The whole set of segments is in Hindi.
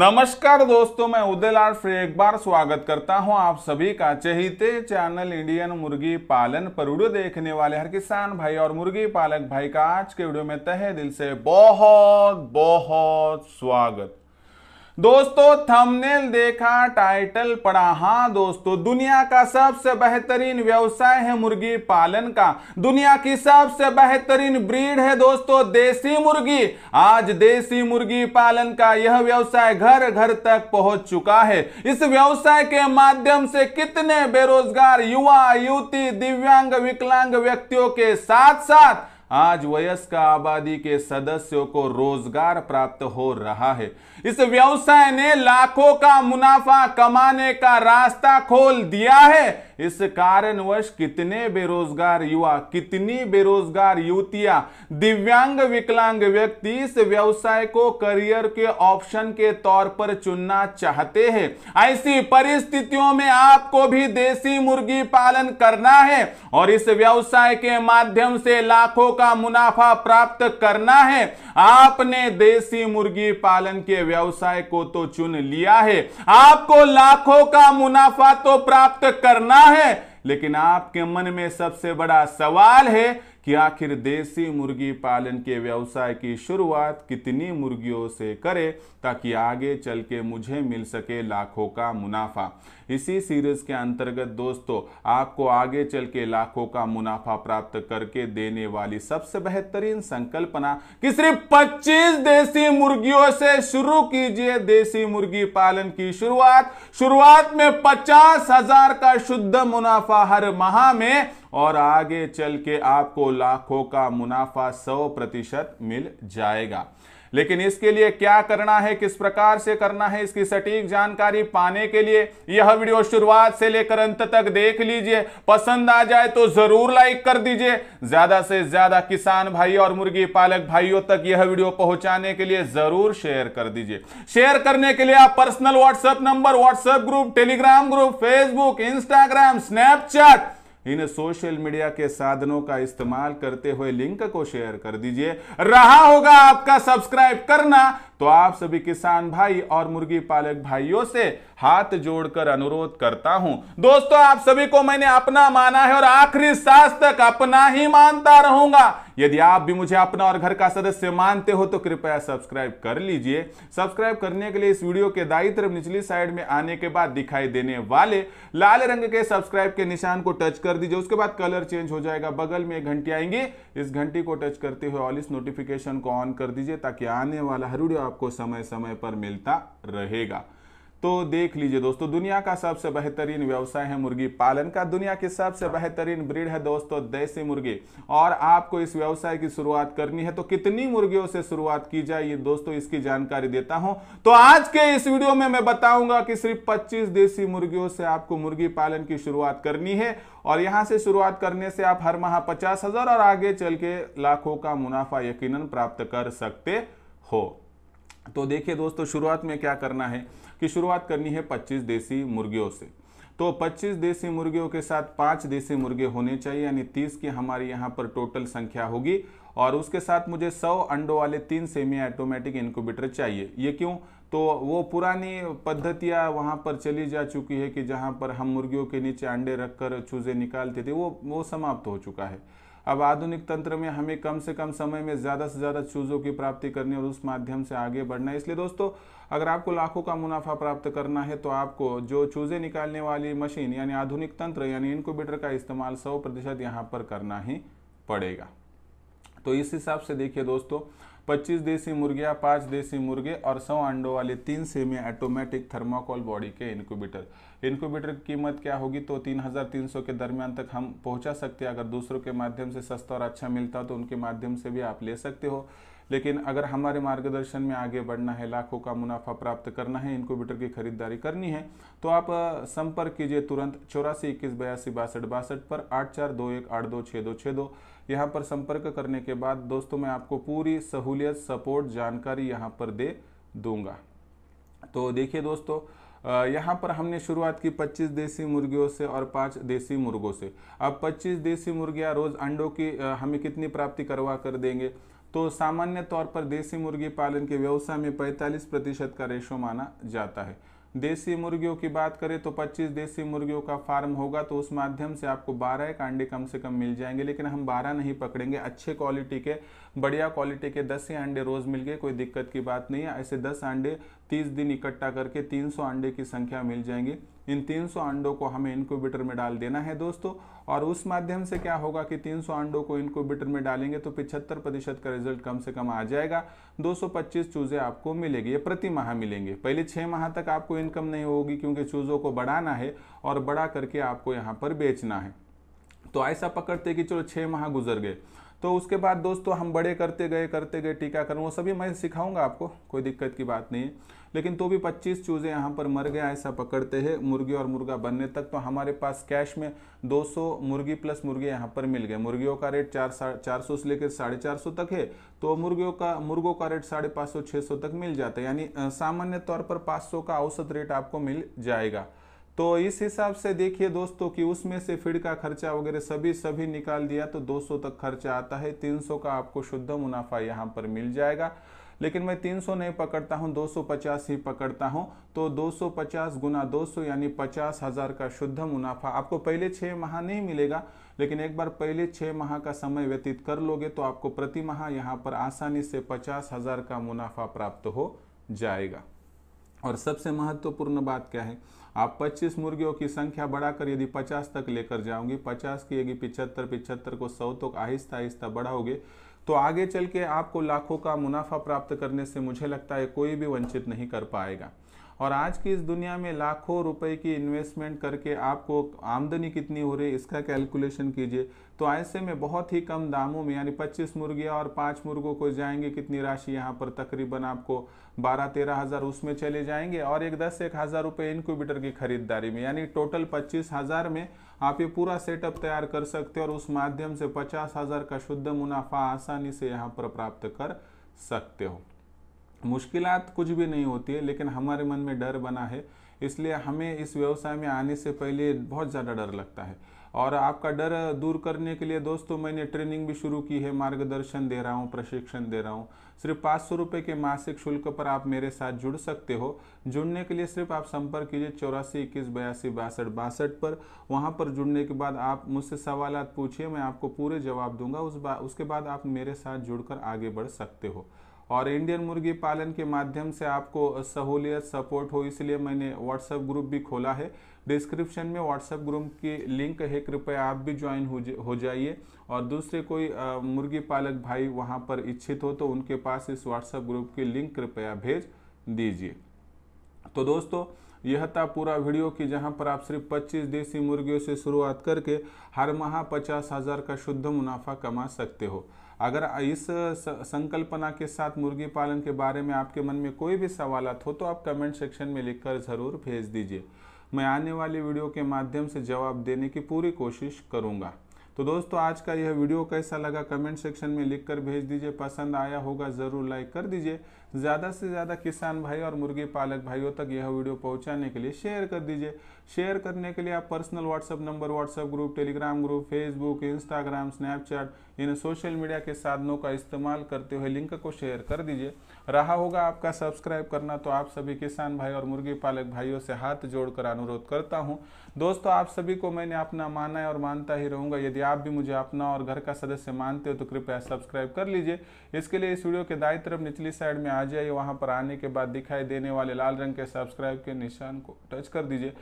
नमस्कार दोस्तों, मैं उदय लाड फिर एक बार स्वागत करता हूं आप सभी का चहेते चैनल इंडियन मुर्गी पालन पर। वीडियो देखने वाले हर किसान भाई और मुर्गी पालक भाई का आज के वीडियो में तहे दिल से बहुत बहुत स्वागत। दोस्तों थंबनेल देखा, टाइटल पढ़ा, हाँ दोस्तों दुनिया का सबसे बेहतरीन व्यवसाय है मुर्गी पालन का। दुनिया की सबसे बेहतरीन ब्रीड है दोस्तों देसी मुर्गी। आज देसी मुर्गी पालन का यह व्यवसाय घर घर तक पहुंच चुका है। इस व्यवसाय के माध्यम से कितने बेरोजगार युवा युवती, दिव्यांग, विकलांग व्यक्तियों के साथ साथ आज वयस्क आबादी के सदस्यों को रोजगार प्राप्त हो रहा है। इस व्यवसाय ने लाखों का मुनाफा कमाने का रास्ता खोल दिया है। इस कारणवश कितने बेरोजगार युवा, कितनी बेरोजगार युवतियां, दिव्यांग, विकलांग व्यक्ति इस व्यवसाय को करियर के ऑप्शन के तौर पर चुनना चाहते हैं। ऐसी परिस्थितियों में आपको भी देसी मुर्गी पालन करना है और इस व्यवसाय के माध्यम से लाखों का मुनाफा प्राप्त करना है। आपने देसी मुर्गी पालन के व्यवसाय को तो चुन लिया है, आपको लाखों का मुनाफा तो प्राप्त करना है, लेकिन आपके मन में सबसे बड़ा सवाल है कि आखिर देसी मुर्गी पालन के व्यवसाय की शुरुआत कितनी मुर्गियों से करें ताकि आगे चल के मुझे मिल सके लाखों का मुनाफा। इसी सीरीज के अंतर्गत दोस्तों आपको आगे चल के लाखों का मुनाफा प्राप्त करके देने वाली सबसे बेहतरीन संकल्पना कि सिर्फ 25 देसी मुर्गियों से शुरू कीजिए। देसी मुर्गी पालन की शुरुआत में 50,000 का शुद्ध मुनाफा हर माह में और आगे चल के आपको लाखों का मुनाफा 100% मिल जाएगा। लेकिन इसके लिए क्या करना है, किस प्रकार से करना है, इसकी सटीक जानकारी पाने के लिए यह वीडियो शुरुआत से लेकर अंत तक देख लीजिए। पसंद आ जाए तो जरूर लाइक कर दीजिए। ज्यादा से ज्यादा किसान भाई और मुर्गी पालक भाइयों तक यह वीडियो पहुंचाने के लिए जरूर शेयर कर दीजिए। शेयर करने के लिए आप personal WhatsApp number, WhatsApp group, Telegram group, Facebook, Instagram, Snapchat इन सोशल मीडिया के साधनों का इस्तेमाल करते हुए लिंक को शेयर कर दीजिए। रहा होगा आपका सब्सक्राइब करना, तो आप सभी किसान भाई और मुर्गी पालक भाइयों से हाथ जोड़कर अनुरोध करता हूं। दोस्तों आप सभी को मैंने अपना माना है और आखिरी सांस तक अपना ही मानता रहूंगा। यदि आप भी मुझे अपना और घर का सदस्य मानते हो तो कृपया सब्सक्राइब कर लीजिए। सब्सक्राइब करने के लिए इस वीडियो के दाईं तरफ निचली साइड में आने के बाद दिखाई देने वाले लाल रंग के सब्सक्राइब के निशान को टच कर दीजिए। उसके बाद कलर चेंज हो जाएगा, बगल में घंटी आएंगी, इस घंटी को टच करते हुए ऑल इस नोटिफिकेशन को ऑन कर दीजिए ताकि आने वाला हर वीडियो आपको समय समय पर मिलता रहेगा। तो देख लीजिए दोस्तों, दुनिया का सबसे बेहतरीन व्यवसाय है मुर्गी पालन का। दुनिया की सबसे बेहतरीन ब्रीड है दोस्तों देसी मुर्गी और आपको इस व्यवसाय की शुरुआत करनी है तो कितनी मुर्गियों से शुरुआत की जाए ये दोस्तों इसकी जानकारी देता हूं। तो आज के इस वीडियो में मैं बताऊंगा कि सिर्फ 25 देसी मुर्गियों से आपको मुर्गी पालन की शुरुआत करनी है और यहाँ से शुरुआत करने से आप हर माह 50,000 और आगे चल के लाखों का मुनाफा यकीनन प्राप्त कर सकते हो। तो देखिए दोस्तों, शुरुआत में क्या करना है कि शुरुआत करनी है 25 देसी मुर्गियों से। तो 25 देसी मुर्गियों के साथ 5 देसी मुर्गे होने चाहिए, यानी 30 की हमारी यहाँ पर टोटल संख्या होगी और उसके साथ मुझे 100 अंडों वाले 3 सेमी ऑटोमेटिक इनक्यूबेटर चाहिए। ये क्यों? तो वो पुरानी पद्धतियाँ वहाँ पर चली जा चुकी है कि जहाँ पर हम मुर्गियों के नीचे अंडे रखकर चूजे निकालते थे, वो समाप्त हो चुका है। अब आधुनिक तंत्र में हमें कम से कम समय में ज़्यादा से ज़्यादा चूजों की प्राप्ति करनी और उस माध्यम से आगे बढ़ना है। इसलिए दोस्तों अगर आपको लाखों का मुनाफा प्राप्त करना है तो आपको जो चूजे निकालने वाली मशीन यानी आधुनिक तंत्र यानी इनक्यूबेटर का इस्तेमाल 100% यहाँ पर करना ही पड़ेगा। तो इस हिसाब से देखिए दोस्तों, 25 देसी मुर्गियाँ, 5 देसी मुर्गे और 100 अंडों वाले 3 सेमी ऑटोमेटिक थर्माकोल बॉडी के इनक्यूबेटर की कीमत क्या होगी? तो 3,300 के दरमियान तक हम पहुंचा सकते हैं। अगर दूसरों के माध्यम से सस्ता और अच्छा मिलता हो तो उनके माध्यम से भी आप ले सकते हो, लेकिन अगर हमारे मार्गदर्शन में आगे बढ़ना है, लाखों का मुनाफा प्राप्त करना है, इनक्यूबेटर की खरीदारी करनी है तो आप संपर्क कीजिए तुरंत 8421826262 पर 8421826262। यहाँ पर संपर्क करने के बाद दोस्तों मैं आपको पूरी सहूलियत, सपोर्ट, जानकारी यहाँ पर दे दूंगा। तो देखिए दोस्तों, यहाँ पर हमने शुरुआत की 25 देसी मुर्गियों से और 5 देसी मुर्गों से। अब 25 देसी मुर्गियाँ रोज़ अंडों की हमें कितनी प्राप्ति करवा कर देंगे? तो सामान्य तौर पर देसी मुर्गी पालन के व्यवसाय में 45% का रेशो माना जाता है। देसी मुर्गियों की बात करें तो 25 देसी मुर्गियों का फार्म होगा तो उस माध्यम से आपको 12 अंडे कम से कम मिल जाएंगे, लेकिन हम 12 नहीं पकड़ेंगे, अच्छे क्वालिटी के बढ़िया क्वालिटी के 10 ही अंडे रोज़ मिल गए, कोई दिक्कत की बात नहीं है। ऐसे 10 अंडे 30 दिन इकट्ठा करके 300 अंडे की संख्या मिल जाएंगी। इन 300 अंडों को हमें इनक्यूबेटर में डाल देना है दोस्तों, और उस माध्यम से क्या होगा कि 300 अंडों को इनक्यूबेटर में डालेंगे तो 75% का रिजल्ट कम से कम आ जाएगा। 225 चूज़े आपको मिलेगी, ये प्रति माह मिलेंगे। पहले 6 माह तक आपको इनकम नहीं होगी क्योंकि चूज़ों को बढ़ाना है और बड़ा करके आपको यहाँ पर बेचना है। तो ऐसा पकड़ते कि चलो 6 माह गुजर गए, तो उसके बाद दोस्तों हम बड़े करते गए टीकाकरण वो सभी मैं सिखाऊंगा आपको, कोई दिक्कत की बात नहीं है। लेकिन तो भी 25 चूज़े यहाँ पर मर गए, ऐसा पकड़ते हैं मुर्गी और मुर्गा बनने तक। तो हमारे पास कैश में 200 मुर्गी प्लस मुर्गे यहाँ पर मिल गए। मुर्गियों का रेट 400 से लेकर 450 तक है, तो मुर्गों का रेट 550-600 तक मिल जाता है, यानी सामान्य तौर पर 500 का औसत रेट आपको मिल जाएगा। तो इस हिसाब से देखिए दोस्तों कि उसमें से फीड का खर्चा वगैरह सभी निकाल दिया तो 200 तक खर्चा आता है। 300 का आपको शुद्ध मुनाफा यहाँ पर मिल जाएगा, लेकिन मैं 300 नहीं पकड़ता हूँ, 250 ही पकड़ता हूँ। तो 250 गुना 200 यानी 50,000 का शुद्ध मुनाफा आपको पहले 6 माह नहीं मिलेगा, लेकिन एक बार पहले 6 माह का समय व्यतीत कर लोगे तो आपको प्रति माह यहाँ पर आसानी से 50,000 का मुनाफा प्राप्त हो जाएगा। और सबसे महत्वपूर्ण बात क्या है, आप 25 मुर्गियों की संख्या बढ़ाकर यदि 50 तक लेकर जाओगे, 50 की यदि 75 को 100 तक आहिस्ता आहिस्ता बढ़ाओगे तो आगे चल के आपको लाखों का मुनाफा प्राप्त करने से मुझे लगता है कोई भी वंचित नहीं कर पाएगा। और आज की इस दुनिया में लाखों रुपए की इन्वेस्टमेंट करके आपको आमदनी कितनी हो रही है इसका कैलकुलेशन कीजिए। तो ऐसे में बहुत ही कम दामों में, यानी 25 मुर्गियाँ और 5 मुर्गों को जाएंगे कितनी राशि, यहाँ पर तकरीबन आपको 12-13 हज़ार उसमें चले जाएंगे, और एक 10-1 हज़ार रुपये इनक्यूबेटर की खरीदारी में, यानी टोटल 25,000 में आप ये पूरा सेटअप तैयार कर सकते हो और उस माध्यम से 50,000 का शुद्ध मुनाफा आसानी से यहाँ पर प्राप्त कर सकते हो। मुश्किलात कुछ भी नहीं होती है, लेकिन हमारे मन में डर बना है, इसलिए हमें इस व्यवसाय में आने से पहले बहुत ज़्यादा डर लगता है। और आपका डर दूर करने के लिए दोस्तों मैंने ट्रेनिंग भी शुरू की है, मार्गदर्शन दे रहा हूँ, प्रशिक्षण दे रहा हूँ। सिर्फ 500 रुपये के मासिक शुल्क पर आप मेरे साथ जुड़ सकते हो। जुड़ने के लिए सिर्फ आप संपर्क कीजिए 8421826262 पर। वहाँ पर जुड़ने के बाद आप मुझसे सवाल पूछिए, मैं आपको पूरे जवाब दूंगा। उसके बाद आप मेरे साथ जुड़कर आगे बढ़ सकते हो। और इंडियन मुर्गी पालन के माध्यम से आपको सहूलियत सपोर्ट हो, इसलिए मैंने व्हाट्सएप ग्रुप भी खोला है। डिस्क्रिप्शन में व्हाट्सएप ग्रुप की लिंक है, कृपया आप भी ज्वाइन हो जाइए। और दूसरे कोई मुर्गी पालक भाई वहां पर इच्छित हो तो उनके पास इस व्हाट्सएप ग्रुप की लिंक कृपया भेज दीजिए। तो दोस्तों यह था पूरा वीडियो कि जहां पर आप सिर्फ 25 देसी मुर्गियों से शुरुआत करके हर माह 50,000 का शुद्ध मुनाफा कमा सकते हो। अगर इस संकल्पना के साथ मुर्गी पालन के बारे में आपके मन में कोई भी सवालात हो तो आप कमेंट सेक्शन में लिखकर ज़रूर भेज दीजिए। मैं आने वाली वीडियो के माध्यम से जवाब देने की पूरी कोशिश करूँगा। तो दोस्तों आज का यह वीडियो कैसा लगा कमेंट सेक्शन में लिखकर भेज दीजिए। पसंद आया होगा ज़रूर लाइक कर दीजिए। ज़्यादा से ज़्यादा किसान भाई और मुर्गी पालक भाइयों तक यह वीडियो पहुंचाने के लिए शेयर कर दीजिए। शेयर करने के लिए आप personal WhatsApp number, WhatsApp group, Telegram group, Facebook, Instagram, Snapchat, इन सोशल मीडिया के साधनों का इस्तेमाल करते हुए लिंक को शेयर कर दीजिए। रहा होगा आपका सब्सक्राइब करना, तो आप सभी किसान भाई और मुर्गी पालक भाइयों से हाथ जोड़कर अनुरोध करता हूँ। दोस्तों आप सभी को मैंने अपना माना है और मानता ही रहूँगा। यदि आप भी मुझे अपना और घर का सदस्य मानते हो तो कृपया सब्सक्राइब कर लीजिए। इसके लिए इस वीडियो के दाएं तरफ निचली साइड में आ जाइए। वहां पर आने के बाद दिखाई देने वाले लाल रंग के सब्सक्राइब के निशान को टच कर दीजिए।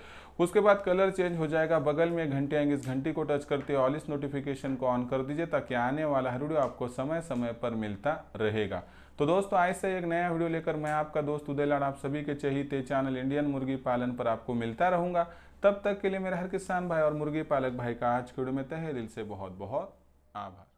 उसके बाद कलर चेंज हो जाएगा, बगल में घंटी आएंगे, इस घंटी को टच करते ऑल इस नोटिफिकेशन को ऑन कर दीजिए ताकि आने वाला हर वीडियो आपको समय समय पर मिलता रहेगा। तो दोस्तों ऐसे एक नया वीडियो लेकर मैं आपका दोस्त उदय लाड आप सभी के चहेते चैनल इंडियन मुर्गी पालन पर आपको मिलता रहूंगा। तब तक के लिए मेरा हर किसान भाई और मुर्गी पालक भाई का आज के वीडियो में तहे दिल से बहुत बहुत आभार।